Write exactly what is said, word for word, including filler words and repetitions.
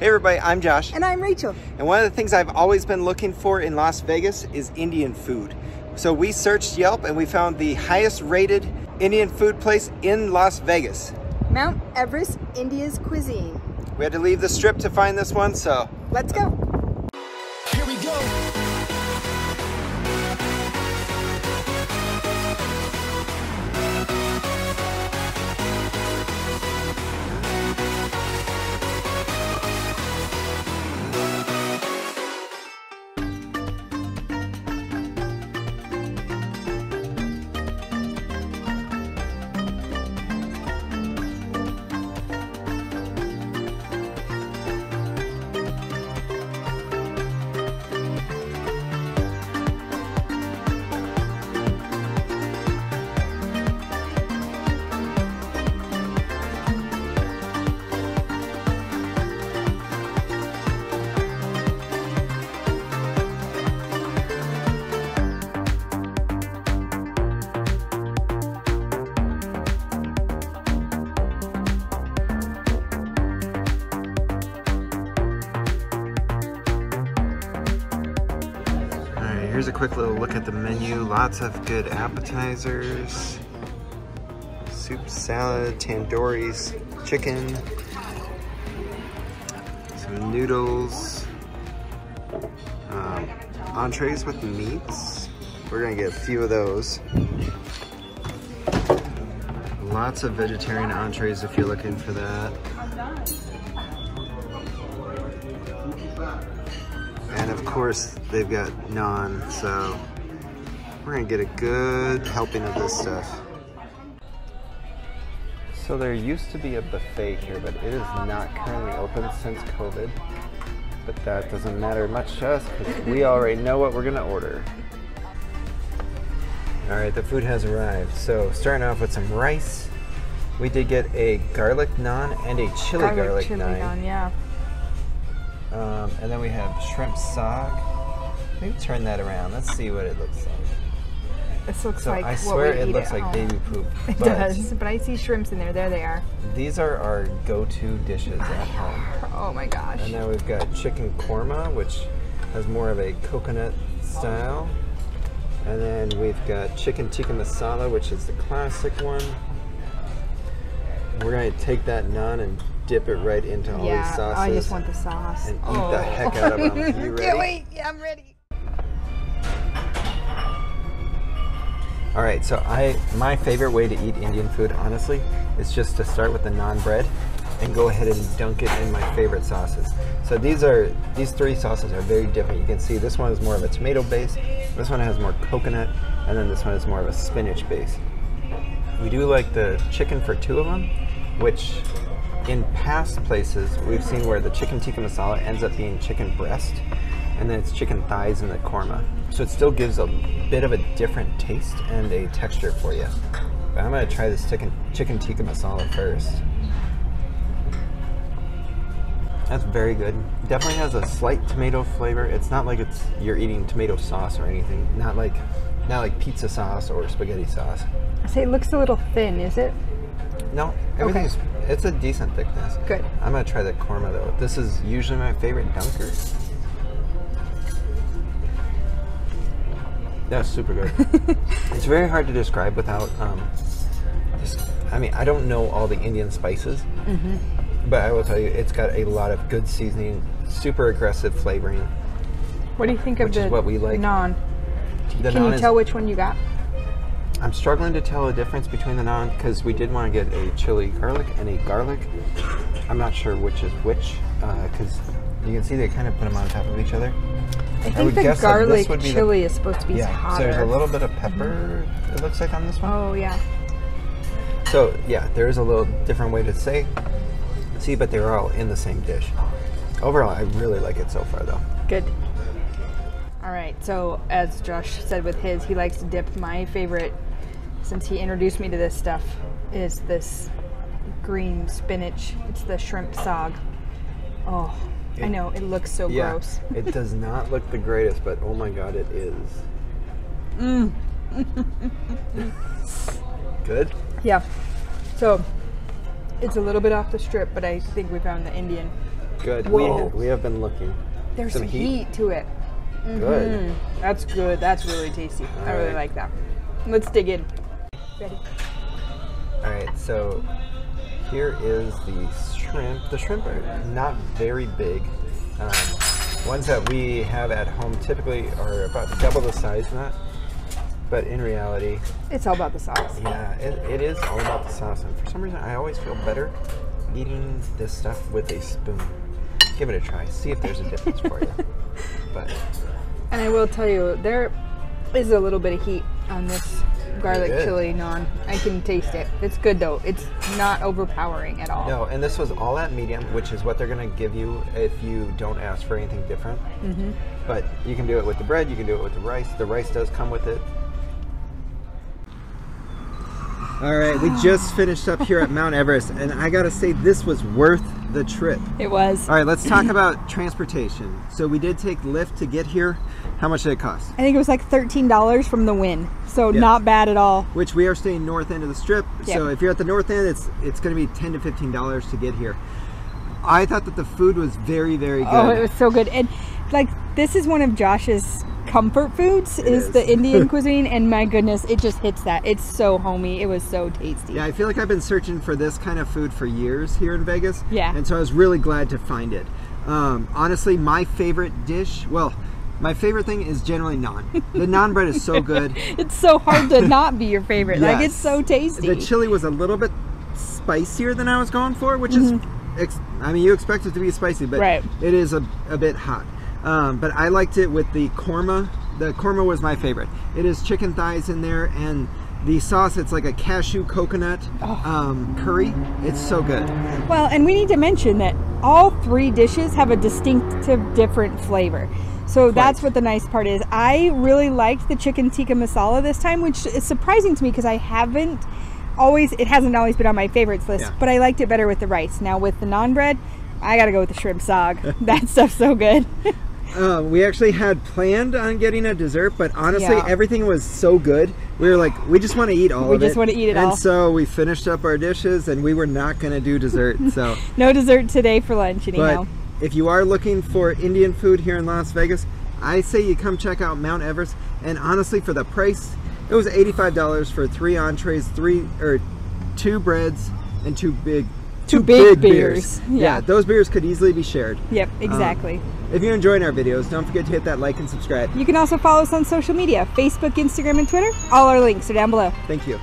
Hey everybody, I'm Josh. And I'm Rachel. And one of the things I've always been looking for in Las Vegas is Indian food. So we searched Yelp and we found the highest rated Indian food place in Las Vegas. Mount Everest India's Cuisine. We had to leave the strip to find this one, so let's go. Here we go. Here's a quick little look at the menu. Lots of good appetizers, soup, salad, tandoori's, chicken, some noodles, um, entrees with meats. We're gonna get a few of those. Lots of vegetarian entrees if you're looking for that. And of course, they've got naan, so we're gonna get a good helping of this stuff. So there used to be a buffet here, but it is not currently open since COVID. But that doesn't matter much to us, because we already know what we're gonna order. All right, the food has arrived. So starting off with some rice. We did get a garlic naan and a chili garlic, garlic chili naan. naan yeah. Um, and then we have shrimp saag. Maybe turn that around. Let's see what it looks like. This looks so like I swear what we it eat looks like home. Baby poop. It does, but I see shrimps in there. There they are. These are our go-to dishes at home. Oh my gosh. And now we've got chicken korma, which has more of a coconut style. And then we've got chicken tikka masala, which is the classic one. We're going to take that naan and dip it right into all yeah, these sauces. I just want the sauce. And oh. eat the heck out of them. You ready? Can't wait. Yeah, I'm ready. All right, so I my favorite way to eat Indian food, honestly, is just to start with the naan bread and go ahead and dunk it in my favorite sauces. So these are these three sauces are very different. You can see this one is more of a tomato base, this one has more coconut, and then this one is more of a spinach base. We do like the chicken for two of them, which in past places, we've seen where the chicken tikka masala ends up being chicken breast, and then it's chicken thighs in the korma. So it still gives a bit of a different taste and a texture for you. But I'm gonna try this chicken, chicken tikka masala first. That's very good. Definitely has a slight tomato flavor. It's not like it's you're eating tomato sauce or anything. Not like, not like pizza sauce or spaghetti sauce. I say it looks a little thin, is it? No, everything's okay. It's a decent thickness. Good. I'm gonna try the korma though. This is usually my favorite dunker. That's super good. It's very hard to describe without, um, just, I mean, I don't know all the Indian spices, mm-hmm. but I will tell you, it's got a lot of good seasoning, super aggressive flavoring. What do you think of the is what we like. naan? The Can naan you tell which one you got? I'm struggling to tell a difference between the naan because we did want to get a chili garlic and a garlic. I'm not sure which is which because uh, you can see they kind of put them on top of each other. I think I would the guess garlic this would be chili the, is supposed to be yeah, hotter. So there's a little bit of pepper, mm-hmm. it looks like, on this one. Oh, yeah. So, yeah, there is a little different way to say. See, but they're all in the same dish. Overall, I really like it so far, though. Good. All right, so as Josh said with his, he likes to dip. My favorite, since he introduced me to this stuff, is this green spinach. It's the shrimp saag. Oh, it, I know, it looks so yeah, gross. It does not look the greatest, but oh my God, it is. Mm. Good? Yeah. So it's a little bit off the strip, but I think we found the Indian Good. Whoa. We, we have been looking. There's some, some heat. heat to it. Mm-hmm. Good. That's good. That's really tasty. All I really right. like that. Let's dig in. Ready? All right, so here is the shrimp. The shrimp are not very big. Um, ones that we have at home typically are about double the size of that. But in reality, it's all about the sauce. Yeah, it, it is all about the sauce. And for some reason, I always feel better eating this stuff with a spoon. Give it a try. See if there's a difference for you. But and I will tell you, there is a little bit of heat on this garlic chili naan. I can taste it. It's good though. It's not overpowering at all. No, and this was all at medium, which is what they're going to give you if you don't ask for anything different. Mm-hmm. But you can do it with the bread. You can do it with the rice. The rice does come with it. All right, we just finished up here at Mount Everest, and I gotta say this was worth the trip. It was. All right, let's talk about transportation. So we did take Lyft to get here. How much did it cost? I think it was like thirteen dollars from the Wyn, so yep. not bad at all. Which we are staying north end of the Strip, yep. so if you're at the north end, it's it's gonna be ten to fifteen dollars to get here. I thought that the food was very, very good. Oh, it was so good. And like, this is one of Josh's comfort foods, is, is the Indian cuisine, and my goodness, it just hits that. It's so homey. It was so tasty. Yeah, I feel like I've been searching for this kind of food for years here in Vegas. Yeah. And so I was really glad to find it. Um, honestly, my favorite dish, well, my favorite thing is generally naan. The naan bread is so good. It's so hard to not be your favorite. Yes. Like, it's so tasty. The chili was a little bit spicier than I was going for, which mm-hmm. is, I mean, you expect it to be spicy, but right. it is a, a bit hot. Um, but I liked it with the korma. The korma was my favorite. It is chicken thighs in there, and the sauce, it's like a cashew coconut oh. um, curry. It's so good. Well, and we need to mention that all three dishes have a distinctive different flavor. So Quite. that's what the nice part is. I really liked the chicken tikka masala this time, which is surprising to me because I haven't always, it hasn't always been on my favorites list, yeah. but I liked it better with the rice. Now with the naan bread, I gotta go with the shrimp saag. That stuff's so good. Uh, we actually had planned on getting a dessert, but honestly, yeah. everything was so good. We were like, we just want to eat all we of it. We just want to eat it and all. And so we finished up our dishes, and we were not going to do dessert. So no dessert today for lunch, anyhow. But if you are looking for Indian food here in Las Vegas, I say you come check out Mount Everest. And honestly, for the price, it was eighty-five dollars for three entrees, three or two breads, and two big. Two big, big beers. beers. Yeah. yeah, those beers could easily be shared. Yep, exactly. Um, if you're enjoying our videos, don't forget to hit that like and subscribe. You can also follow us on social media, Facebook, Instagram, and Twitter. All our links are down below. Thank you.